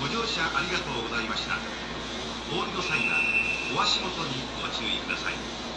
ご乗車ありがとうございました。お降りの際はお足元にご注意ください。